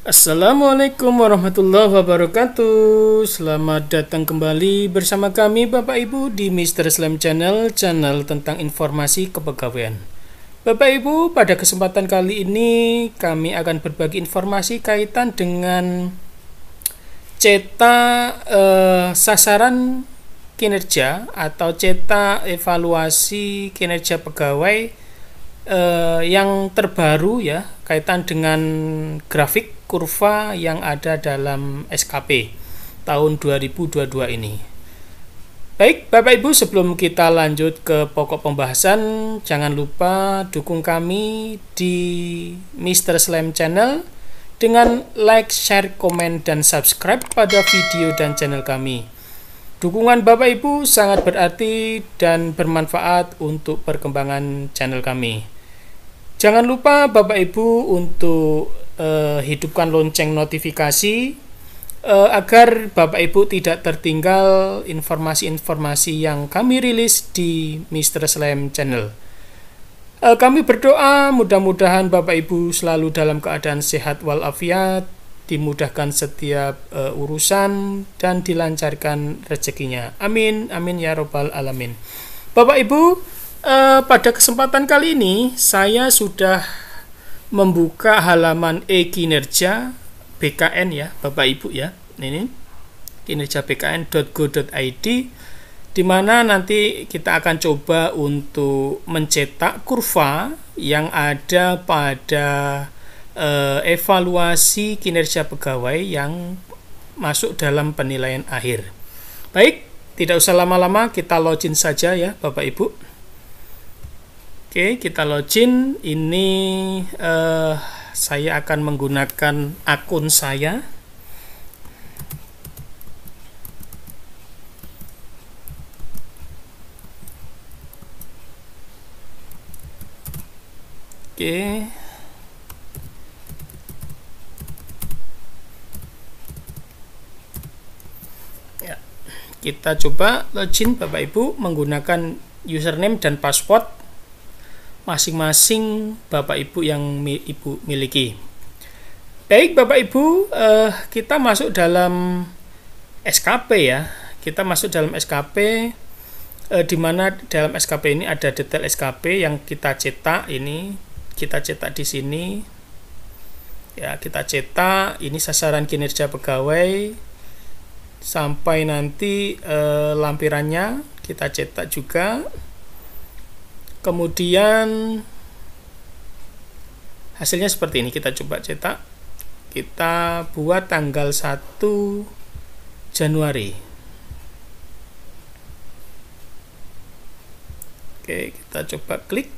Assalamualaikum warahmatullahi wabarakatuh. Selamat datang kembali bersama kami Bapak Ibu di Mr. Slam Channel, channel tentang informasi kepegawaian. Bapak Ibu, pada kesempatan kali ini kami akan berbagi informasi kaitan dengan cetak sasaran kinerja atau cetak evaluasi kinerja pegawai yang terbaru ya, kaitan dengan grafik kurva yang ada dalam SKP tahun 2022 ini. Baik Bapak Ibu, sebelum kita lanjut ke pokok pembahasan, jangan lupa dukung kami di Mr. Slam Channel dengan like, share, komen, dan subscribe pada video dan channel kami. Dukungan Bapak Ibu sangat berarti dan bermanfaat untuk perkembangan channel kami. Jangan lupa Bapak Ibu untuk hidupkan lonceng notifikasi agar Bapak Ibu tidak tertinggal informasi-informasi yang kami rilis di Mr. Slam Channel. Kami berdoa mudah-mudahan Bapak Ibu selalu dalam keadaan sehat walafiat, dimudahkan setiap urusan, dan dilancarkan rezekinya. Amin, amin ya robbal alamin. Bapak Ibu, pada kesempatan kali ini saya sudah membuka halaman e-kinerja BKN ya Bapak Ibu ya, ini kinerja bkn.go.id, di mana nanti kita akan coba untuk mencetak kurva yang ada pada evaluasi kinerja pegawai yang masuk dalam penilaian akhir. Baik, tidak usah lama-lama, kita login saja ya Bapak Ibu. Oke, kita login. Ini saya akan menggunakan akun saya. Oke. Ya, kita coba login Bapak Ibu menggunakan username dan password masing-masing Bapak Ibu yang Ibu miliki. Baik Bapak Ibu, kita masuk dalam SKP ya. Kita masuk dalam SKP, di mana dalam SKP ini ada detail SKP yang kita cetak. Ini kita cetak di sini ya, kita cetak ini sasaran kinerja pegawai sampai nanti lampirannya kita cetak juga. Kemudian hasilnya seperti ini, kita coba cetak. Kita buat tanggal 1 Januari. Oke, kita coba klik.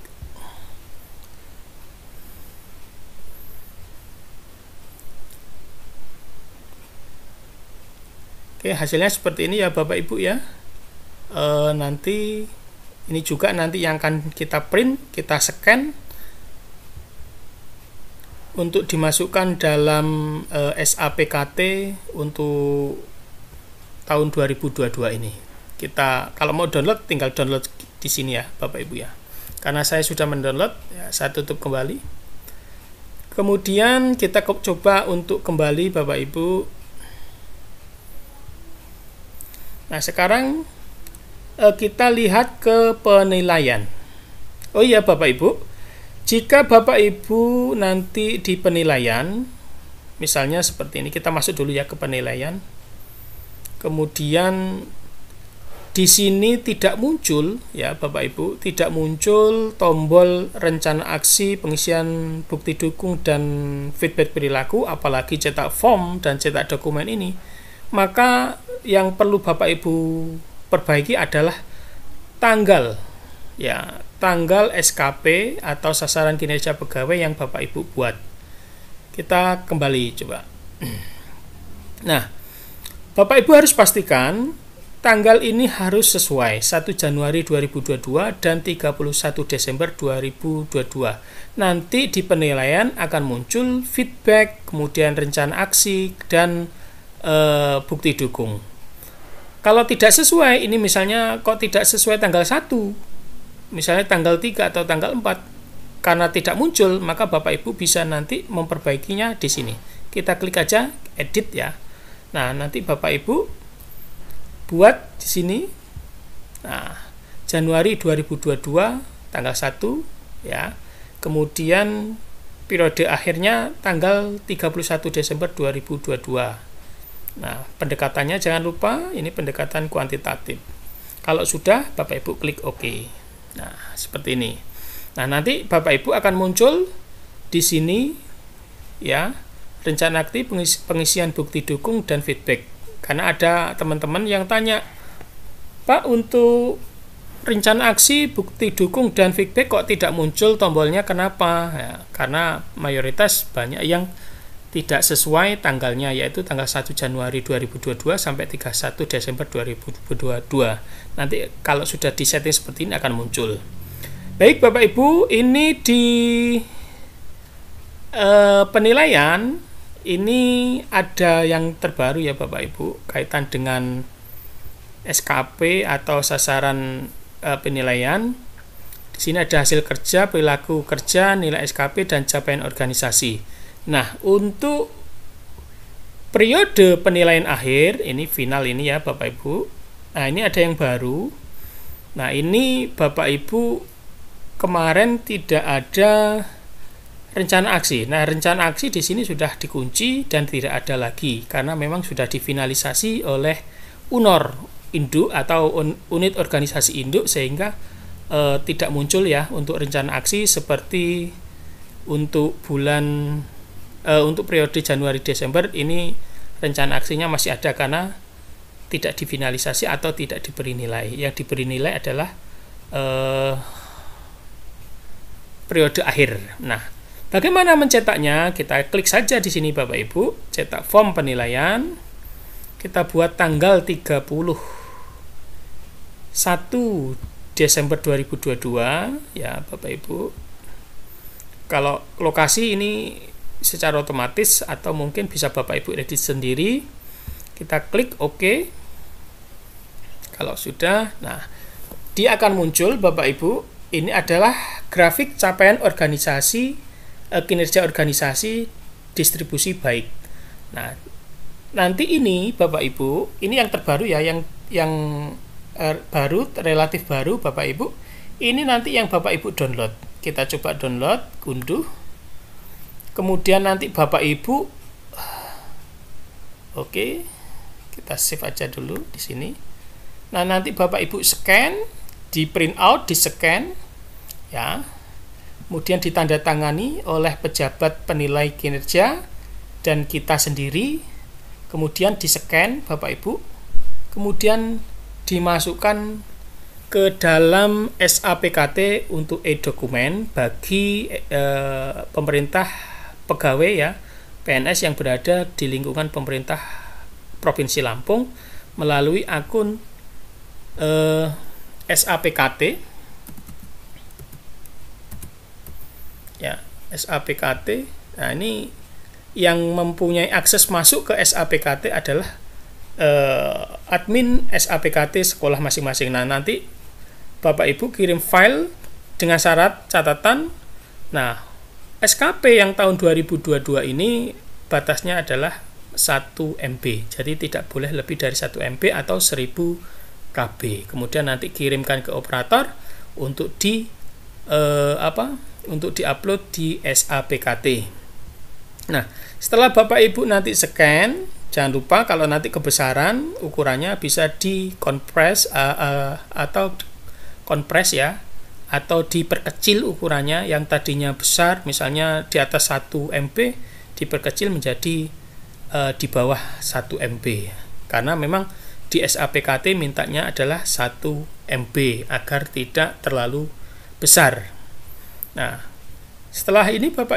Oke, hasilnya seperti ini ya Bapak Ibu ya. Nanti ini juga nanti yang akan kita print, kita scan untuk dimasukkan dalam SAPKT untuk tahun 2022 ini. Kita kalau mau download tinggal download di sini ya Bapak Ibu ya. Karena saya sudah mendownload ya, saya tutup kembali. Kemudian kita coba untuk kembali Bapak Ibu. Nah, sekarang kita lihat ke penilaian. Oh iya Bapak Ibu, jika Bapak Ibu nanti di penilaian, misalnya seperti ini, kita masuk dulu ya ke penilaian. Kemudian di sini tidak muncul ya Bapak Ibu, tidak muncul tombol rencana aksi, pengisian bukti dukung dan feedback perilaku, apalagi cetak form dan cetak dokumen ini. Maka yang perlu Bapak Ibu perbaiki adalah tanggal ya, tanggal SKP atau sasaran kinerja pegawai yang Bapak Ibu buat. Kita kembali coba. Nah, Bapak Ibu harus pastikan tanggal ini harus sesuai 1 Januari 2022 dan 31 Desember 2022. Nanti di penilaian akan muncul feedback, kemudian rencana aksi dan bukti dukung. Kalau tidak sesuai, ini misalnya kok tidak sesuai tanggal 1, misalnya tanggal 3 atau tanggal 4, karena tidak muncul, maka Bapak Ibu bisa nanti memperbaikinya di sini. kita klik aja edit ya. Nah, nanti Bapak Ibu buat di sini. Nah, Januari 2022 tanggal 1 ya. Kemudian periode akhirnya tanggal 31 Desember 2022. Nah, pendekatannya jangan lupa ini pendekatan kuantitatif. Kalau sudah, Bapak Ibu klik OK. Nah, seperti ini. Nah, nanti Bapak Ibu akan muncul di sini ya, rencana aktif pengisian bukti dukung dan feedback. Karena ada teman-teman yang tanya, "Pak, untuk rencana aksi bukti dukung dan feedback kok tidak muncul tombolnya, kenapa?" Ya, karena mayoritas banyak yang tidak sesuai tanggalnya, yaitu tanggal 1 Januari 2022 sampai 31 Desember 2022. Nanti kalau sudah disetting seperti ini akan muncul. Baik Bapak Ibu, ini di penilaian ini ada yang terbaru ya Bapak Ibu, kaitan dengan SKP atau sasaran penilaian. Di sini ada hasil kerja, perilaku kerja, nilai SKP dan capaian organisasi. Nah, untuk periode penilaian akhir ini final ini ya Bapak Ibu. Nah, ini ada yang baru. Nah, ini Bapak Ibu kemarin tidak ada rencana aksi. Nah, rencana aksi di sini sudah dikunci dan tidak ada lagi karena memang sudah difinalisasi oleh UNOR induk atau unit organisasi induk, sehingga tidak muncul ya untuk rencana aksi seperti untuk bulan untuk periode Januari Desember ini rencana aksinya masih ada karena tidak difinalisasi atau tidak diberi nilai. Yang diberi nilai adalah periode akhir. Nah, bagaimana mencetaknya? Kita klik saja di sini Bapak Ibu, cetak form penilaian. Kita buat tanggal 31 Desember 2022 ya Bapak Ibu. Kalau lokasi ini secara otomatis atau mungkin bisa Bapak Ibu edit sendiri. Kita klik OK. Kalau sudah, nah dia akan muncul Bapak Ibu. Ini adalah grafik capaian organisasi, kinerja organisasi, distribusi baik. Nah, nanti ini Bapak Ibu, ini yang terbaru ya, yang baru, relatif baru Bapak Ibu. Ini nanti yang Bapak Ibu download. Kita coba download, unduh. Kemudian nanti Bapak Ibu, oke, kita save aja dulu di sini. Nah, nanti Bapak Ibu scan, di print out, di scan, ya. Kemudian ditandatangani oleh pejabat penilai kinerja dan kita sendiri, kemudian di-scan Bapak Ibu, kemudian dimasukkan ke dalam SAPKT untuk e-dokumen bagi pemerintah pegawai ya, PNS yang berada di lingkungan pemerintah Provinsi Lampung melalui akun SAPKT. Ya, SAPKT. Nah, ini yang mempunyai akses masuk ke SAPKT adalah admin SAPKT sekolah masing-masing. Nah, nanti Bapak Ibu kirim file dengan syarat catatan. Nah, SKP yang tahun 2022 ini batasnya adalah 1 MB. Jadi tidak boleh lebih dari 1 MB atau 1000 KB. Kemudian nanti kirimkan ke operator untuk di untuk diupload di SAPKT. Nah, setelah Bapak Ibu nanti scan, jangan lupa kalau nanti kebesaran ukurannya bisa di compress atau kompres ya, atau diperkecil ukurannya yang tadinya besar, misalnya di atas 1 MB, diperkecil menjadi di bawah 1 MB. Karena memang di SAPKT mintanya adalah 1 MB agar tidak terlalu besar. Nah, setelah ini Bapak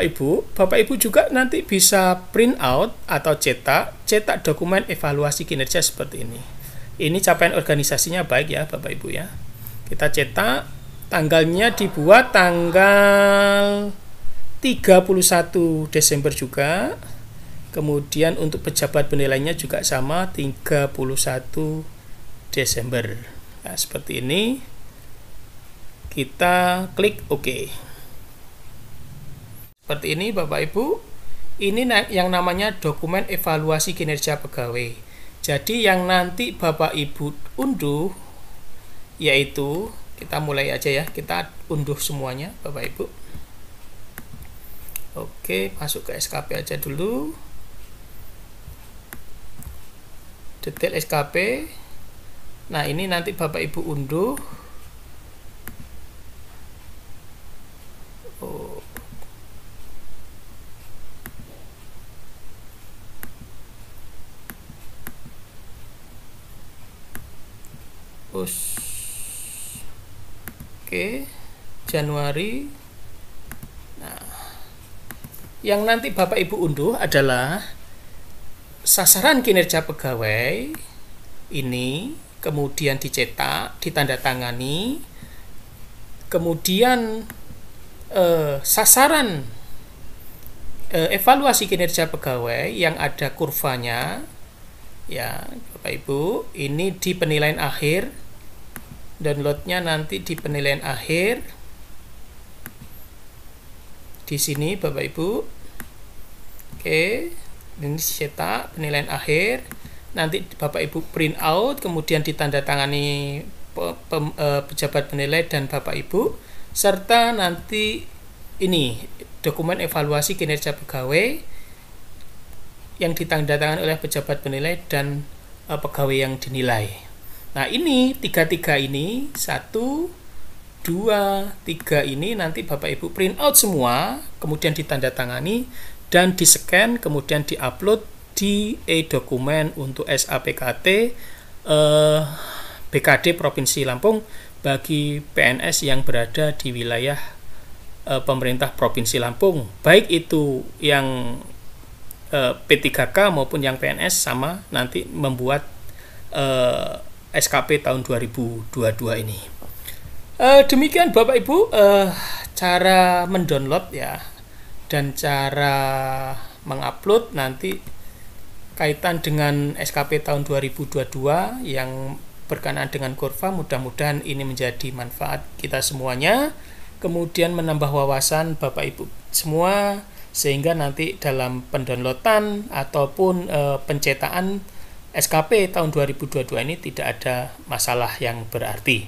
Ibu juga nanti bisa print out atau cetak dokumen evaluasi kinerja seperti ini. Ini capaian organisasinya baik ya Bapak Ibu ya. Kita cetak, tanggalnya dibuat tanggal 31 Desember juga. Kemudian untuk pejabat penilainya juga sama, 31 Desember. Nah, seperti ini. Kita klik OK. Seperti ini Bapak Ibu, Ini yang namanya dokumen evaluasi kinerja pegawai. Jadi yang nanti Bapak Ibu unduh, yaitu kita mulai aja ya, kita unduh semuanya Bapak Ibu. Oke, masuk ke SKP aja dulu. Detail SKP. Nah, ini nanti Bapak Ibu unduh. Oh. Oke, Januari. Nah, yang nanti Bapak Ibu unduh adalah sasaran kinerja pegawai ini, kemudian dicetak, ditandatangani, kemudian sasaran evaluasi kinerja pegawai yang ada kurvanya, ya Bapak Ibu, ini di penilaian akhir. Downloadnya nanti di penilaian akhir di sini Bapak Ibu. Oke, ini cetak penilaian akhir, nanti Bapak Ibu print out, kemudian ditandatangani pejabat penilai dan Bapak Ibu, serta nanti ini dokumen evaluasi kinerja pegawai yang ditandatangani oleh pejabat penilai dan pegawai yang dinilai. Nah, ini tiga-tiga ini, 1, 2, 3 ini nanti Bapak Ibu print out semua, kemudian ditandatangani dan di-scan, kemudian di-upload di e-dokumen untuk SAPKT BKD Provinsi Lampung bagi PNS yang berada di wilayah pemerintah Provinsi Lampung, baik itu yang P3K maupun yang PNS, sama nanti membuat SKP tahun 2022 ini. Demikian Bapak Ibu cara mendownload ya, dan cara mengupload nanti kaitan dengan SKP tahun 2022 yang berkenaan dengan kurva. Mudah-mudahan ini menjadi manfaat kita semuanya, kemudian menambah wawasan Bapak Ibu semua, sehingga nanti dalam pendownloadan ataupun pencetaan SKP tahun 2022 ini tidak ada masalah yang berarti.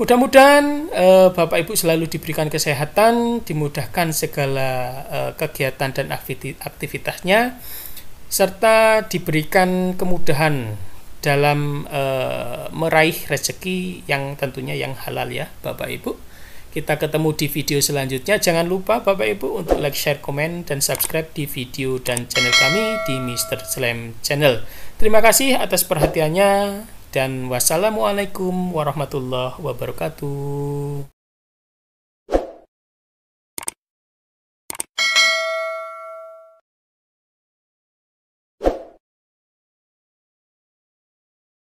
Mudah-mudahan Bapak Ibu selalu diberikan kesehatan, dimudahkan segala kegiatan dan aktivitasnya, serta diberikan kemudahan dalam meraih rezeki yang tentunya yang halal ya Bapak Ibu. Kita ketemu di video selanjutnya. Jangan lupa Bapak Ibu untuk like, share, komen, dan subscribe di video dan channel kami di Mr. Slam Channel. Terima kasih atas perhatiannya dan wassalamualaikum warahmatullahi wabarakatuh.